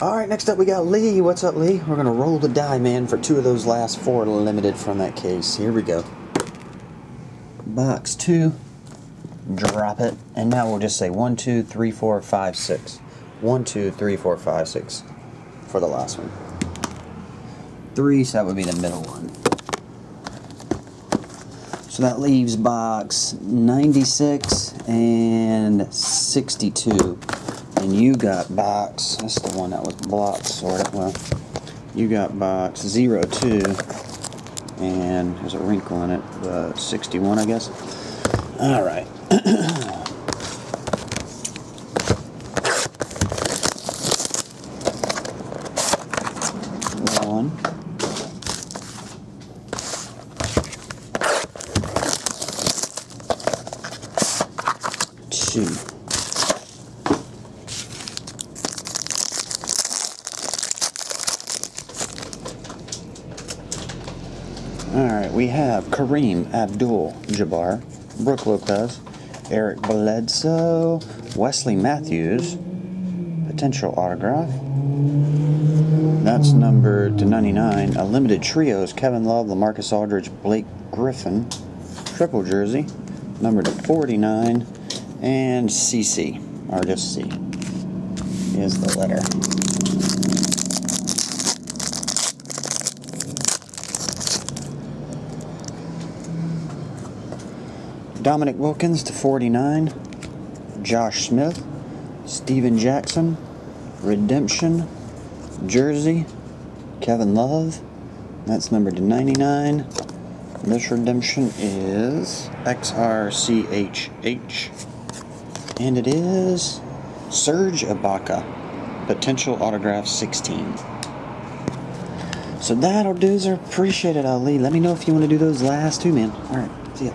All right, next up we got Lee. What's up, Lee? We're going to roll the die, man, for two of those last four limited from that case. Here we go. Box two. Drop it. And now we'll just say 1, 2, 3, 4, 5, 6. 1, 2, 3, 4, 5, 6 for the last one. 3, so that would be the middle one. So that leaves box 96 and 62. And you got box, that's the one that was blocked, sort of. Well, you got box 02, and there's a wrinkle in it, 61, I guess. All right. Alright, we have Kareem Abdul-Jabbar, Brook Lopez, Eric Bledsoe, Wesley Matthews, potential autograph. That's number /299. A limited trios, Kevin Love, LaMarcus Aldridge, Blake Griffin, triple jersey, number /49, and CC, or just C, is the letter. Dominic Wilkins /49, Josh Smith, Stephen Jackson, Redemption, Jersey, Kevin Love, that's number /99. This redemption is XRCHH, and it is Serge Ibaka, potential autograph 16. So that'll do, sir. Appreciate it, Ali. Let me know if you want to do those last two, man. All right, see ya.